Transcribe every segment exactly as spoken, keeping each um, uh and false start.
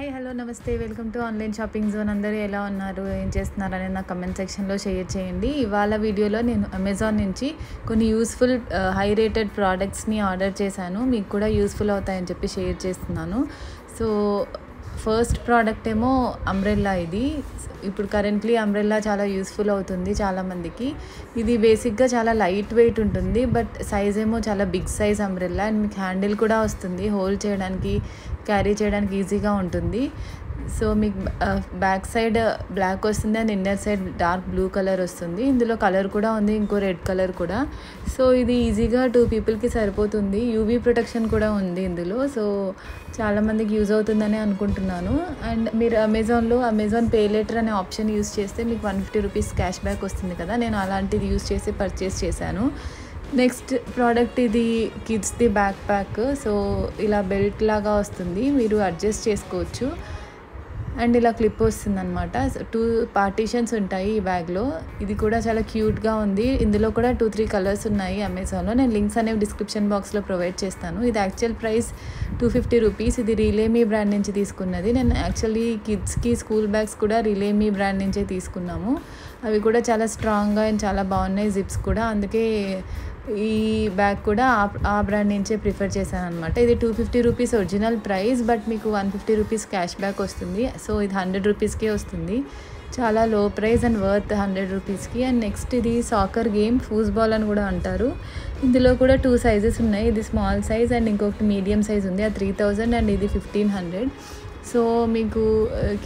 High hello नमस्ते welcome to online shopping zone. అందరూ ఎలా ఉన్నారు, ఏం చేస్తున్నారు అనేది నా కమెంట్ సెక్షన్లో షేర్ చేయండి। ఇవాళ వీడియోలో నేను అమెజాన్ నుంచి కొన్ని యూస్ఫుల్ హై రేటెడ్ ప్రోడక్ట్స్ని ఆర్డర్ చేశాను, మీకు కూడా యూస్ఫుల్ అవుతాయని చెప్పి షేర్ చేస్తున్నాను। సో ఫస్ట్ ప్రోడక్ట్ ఏమో అంబ్రెల్లా। ఇది ఇప్పుడు కరెంట్లీ అంబ్రెల్లా చాలా యూస్ఫుల్ అవుతుంది చాలామందికి। ఇది బేసిక్గా చాలా లైట్ వెయిట్ ఉంటుంది, బట్ సైజ్ ఏమో చాలా బిగ్ సైజ్ అంబ్రెల్లా, అండ్ మీకు హ్యాండిల్ కూడా వస్తుంది, హోల్డ్ చేయడానికి క్యారీ చేయడానికి ఈజీగా ఉంటుంది। సో మీకు బ్యాక్ సైడ్ బ్లాక్ వస్తుంది and inner side dark blue colour వస్తుంది, ఇందులో కలర్ కూడా ఉంది, ఇంకో రెడ్ కలర్ కూడా। సో ఇది ఈజీగా టూ పీపుల్కి సరిపోతుంది, యూవీ ప్రొటెక్షన్ కూడా ఉంది ఇందులో, సో చాలామందికి యూజ్ అవుతుందని అనుకుంటున్నాను। అండ్ మీరు అమెజాన్లో అమెజాన్ పే లెటర్ అనే ఆప్షన్ యూజ్ చేస్తే మీకు one fifty rupees cash back వస్తుంది కదా, నేను అలాంటిది యూజ్ చేసి పర్చేస్ చేశాను। నెక్స్ట్ ప్రోడక్ట్ ఇది కిడ్స్ది బ్యాక్ ప్యాక్, సో ఇలా బెల్ట్ లాగా వస్తుంది, మీరు అడ్జస్ట్ చేసుకోవచ్చు, అండ్ ఇలా క్లిప్ వస్తుందన్నమాట। టూ పార్టీషన్స్ ఉంటాయి ఈ బ్యాగ్లో, ఇది కూడా చాలా క్యూట్గా ఉంది, ఇందులో కూడా టూ త్రీ కలర్స్ ఉన్నాయి అమెజాన్లో। నేను లింక్స్ అనేవి డిస్క్రిప్షన్ బాక్స్లో ప్రొవైడ్ చేస్తాను। ఇది actual price two fifty rupees, ఇది రిలేమీ బ్రాండ్ నుంచి తీసుకున్నది। నేను యాక్చువల్లీ కిడ్స్కి స్కూల్ బ్యాగ్స్ కూడా రిలేమీ బ్రాండ్ నుంచే తీసుకున్నాము, అవి కూడా చాలా స్ట్రాంగ్గా అండ్ చాలా బాగున్నాయి, జిప్స్ కూడా, అందుకే ఈ బ్యాగ్ కూడా ఆ బ్రాండ్ నుంచే ప్రిఫర్ చేశాను అనమాట। ఇది two fifty rupees original price, but మీకు one fifty rupees cash back వస్తుంది, సో ఇది హండ్రెడ్ రూపీస్కే వస్తుంది, చాలా low price and worth hundred రూపీస్కి। అండ్ నెక్స్ట్ ఇది సాకర్ గేమ్ ఫూజ్బాల్ అని కూడా అంటారు, ఇందులో కూడా టూ సైజెస్ ఉన్నాయి, ఇది స్మాల్ సైజ్ అండ్ ఇంకొకటి మీడియం సైజ్ ఉంది, అది త్రీ థౌజండ్ అండ్ ఇది ఫిఫ్టీన్ హండ్రెడ్। సో మీకు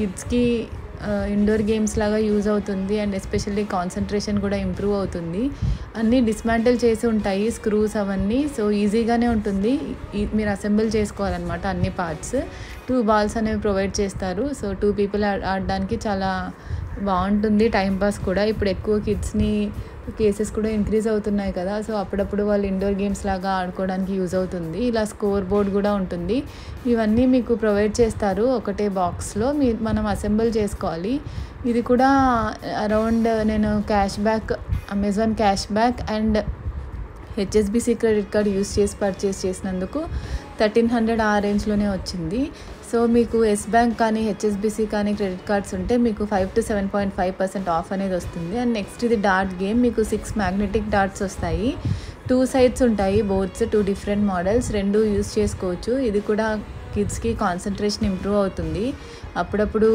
కిడ్స్కి ఇండోర్ గేమ్స్ లాగా యూజ్ అవుతుంది, అండ్ ఎస్పెషల్లీ కాన్సన్ట్రేషన్ కూడా ఇంప్రూవ్ అవుతుంది। అన్నీ డిస్మాంటిల్ చేసి ఉంటాయి స్క్రూస్ అవన్నీ, సో ఈజీగానే ఉంటుంది, మీరు అసెంబుల్ చేసుకోవాలన్నమాట అన్ని పార్ట్స్। టూ బాల్స్ అనేవి ప్రొవైడ్ చేస్తారు, సో టూ పీపుల్ ఆడడానికి చాలా బాగుంటుంది, టైంపాస్ కూడా। ఇప్పుడు ఎక్కువ కిడ్స్ని కేసెస్ కూడా ఇంక్రీజ్ అవుతున్నాయి కదా, సో అప్పుడప్పుడు వాళ్ళు ఇండోర్ గేమ్స్ లాగా ఆడుకోవడానికి యూజ్ అవుతుంది। ఇలా స్కోర్ బోర్డ్ కూడా ఉంటుంది, ఇవన్నీ మీకు ప్రొవైడ్ చేస్తారు ఒకటే బాక్స్లో, మీ మనం అసెంబుల్ చేసుకోవాలి। ఇది కూడా అరౌండ్ నేను cash back Amazon cash back and HSBC credit card use చేసి పర్చేస్ చేసినందుకు థర్టీన్ హండ్రెడ్ ఆ రేంజ్లోనే వచ్చింది। సో మీకు ఎస్ బ్యాంక్ కానీ హెచ్ఎస్బిసి కానీ క్రెడిట్ కార్డ్స్ ఉంటే మీకు five to seven point five percent off అనేది వస్తుంది। అండ్ నెక్స్ట్ ఇది డార్ట్ గేమ్, మీకు సిక్స్ మ్యాగ్నెటిక్ డాట్స్ వస్తాయి, టూ సైడ్స్ ఉంటాయి బోర్డ్స్, టూ డిఫరెంట్ మోడల్స్, రెండు యూస్ చేసుకోవచ్చు। ఇది కూడా కిడ్స్కి కాన్సన్ట్రేషన్ ఇంప్రూవ్ అవుతుంది, అప్పుడప్పుడు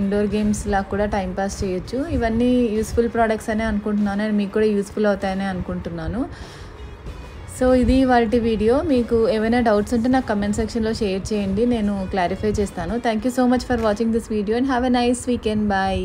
ఇండోర్ గేమ్స్ లా కూడా టైంపాస్ చేయొచ్చు। ఇవన్నీ యూస్ఫుల్ ప్రోడక్ట్స్ అనే అనుకుంటున్నాను, అండ్ మీకు కూడా యూస్ఫుల్ అవుతాయని అనుకుంటున్నాను। సో ఇది వాటి వీడియో, మీకు ఏమైనా డౌట్స్ ఉంటే నాకు కమెంట్ సెక్షన్లో షేర్ చేయండి, నేను క్లారిఫై చేస్తాను। Thank you so much for watching this video and have a nice weekend, bye.